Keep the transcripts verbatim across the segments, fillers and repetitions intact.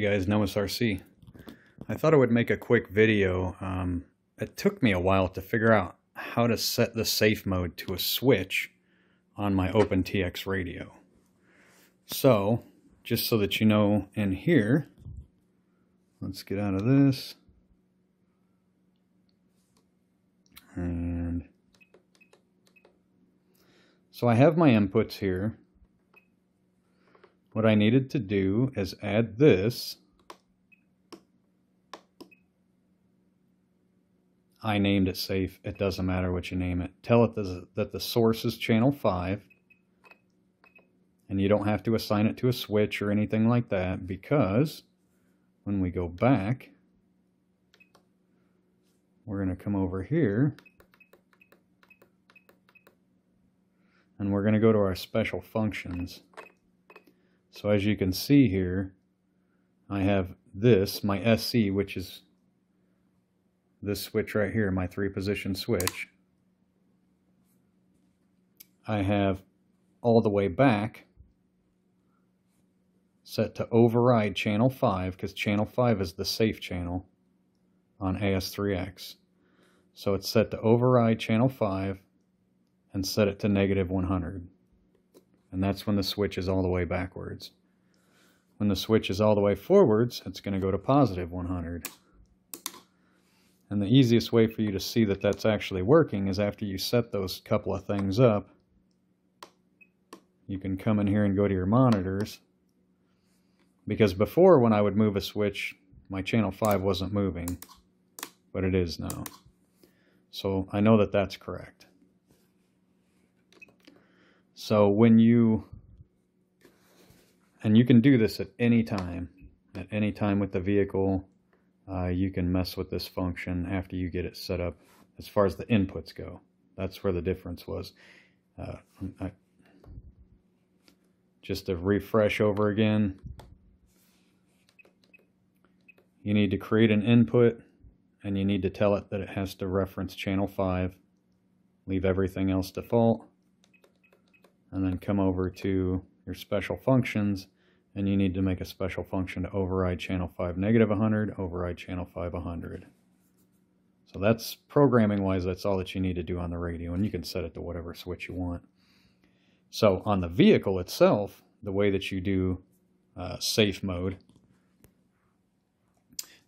Hey guys, Nomas R C. I thought I would make a quick video. Um, it took me a while to figure out how to set the safe mode to a switch on my OpenTX radio. So, just so that you know, in here, let's get out of this. And so I have my inputs here. What I needed to do is add this. I named it safe. It doesn't matter what you name it. Tell it that the source is channel five. And you don't have to assign it to a switch or anything like that, because when we go back, we're going to come over here. And we're going to go to our special functions. So as you can see here, I have this, my S C, which is this switch right here, my three position switch. I have all the way back set to override channel five, because channel five is the safe channel on A S three X. So it's set to override channel five and set it to negative one hundred. And that's when the switch is all the way backwards. When the switch is all the way forwards, it's going to go to positive one hundred. And the easiest way for you to see that that's actually working is after you set those couple of things up, you can come in here and go to your monitors. Because before, when I would move a switch, my channel five wasn't moving, but it is now. So I know that that's correct. So when you, and you can do this at any time, at any time with the vehicle, uh, you can mess with this function after you get it set up as far as the inputs go. That's where the difference was. Uh, I, just to refresh over again, you need to create an input and you need to tell it that it has to reference channel five, leave everything else default. And then come over to your special functions, and you need to make a special function to override channel five negative one hundred, override channel five one hundred. So that's programming wise, that's all that you need to do on the radio, and you can set it to whatever switch you want. So on the vehicle itself, the way that you do uh, safe mode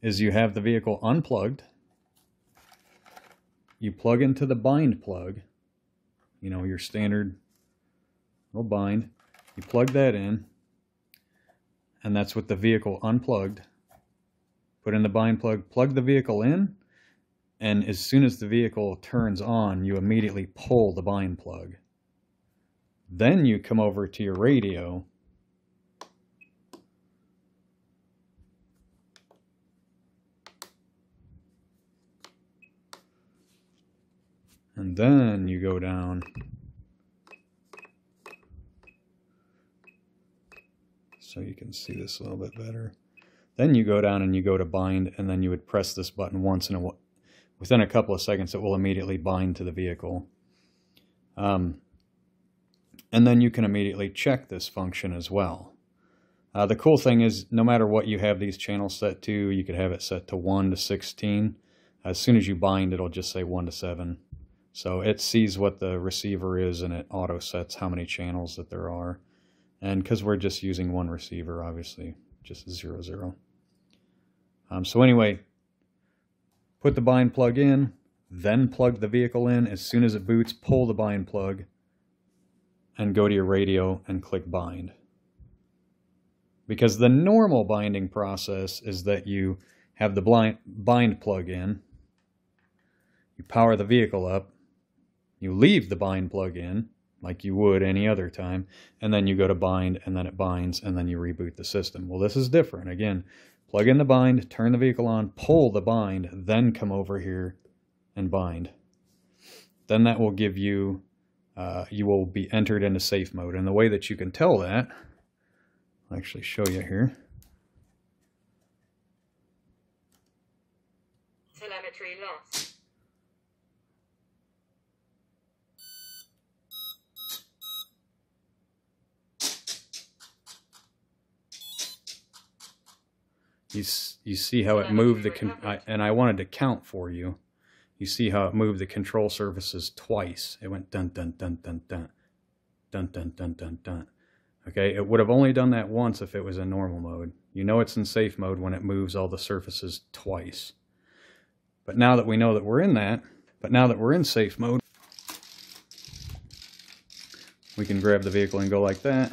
is you have the vehicle unplugged, you plug into the bind plug, you know, your standard little bind, you plug that in, and that's with the vehicle unplugged. Put in the bind plug, plug the vehicle in, and as soon as the vehicle turns on, you immediately pull the bind plug. Then you come over to your radio, and then you go down. So you can see this a little bit better. Then you go down and you go to bind, and then you would press this button once, and it within a couple of seconds it will immediately bind to the vehicle. Um, and then you can immediately check this function as well. Uh, the cool thing is, no matter what you have these channels set to, you could have it set to one to sixteen. As soon as you bind, it'll just say one to seven. So it sees what the receiver is, and it auto sets how many channels that there are. And because we're just using one receiver, obviously, just zero, zero. Um, so anyway, put the bind plug in, then plug the vehicle in. As soon as it boots, pull the bind plug and go to your radio and click bind. Because the normal binding process is that you have the blind, bind plug in, you power the vehicle up, you leave the bind plug in, like you would any other time, and then you go to bind, and then it binds, and then you reboot the system. Well, this is different. Again, plug in the bind, turn the vehicle on, pull the bind, then come over here and bind. Then that will give you, uh, you will be entered into safe mode. And the way that you can tell that, I'll actually show you here. Telemetry lost. You you see how it moved the I, and I wanted to count for you. You see how it moved the control surfaces twice. It went dun dun dun dun dun dun dun dun dun dun. Okay, it would have only done that once if it was in normal mode. You know it's in safe mode when it moves all the surfaces twice. But now that we know that we're in that, but now that we're in safe mode, we can grab the vehicle and go like that.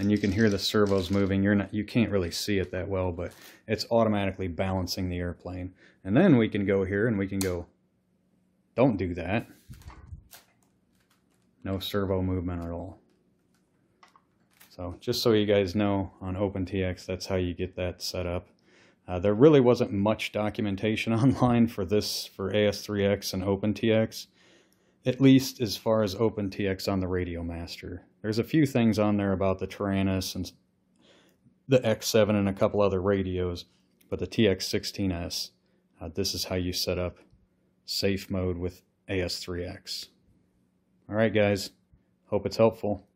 And you can hear the servos moving. You're not, you can't really see it that well, but it's automatically balancing the airplane. And then we can go here and we can go, don't do that. No servo movement at all. So just so you guys know, on OpenTX, that's how you get that set up. Uh, there really wasn't much documentation online for this, for A S three X and OpenTX, at least as far as OpenTX on the Radio Master. There's a few things on there about the Taranis and the X seven and a couple other radios, but the T X sixteen S, uh, this is how you set up safe mode with A S three X. All right, guys, hope it's helpful.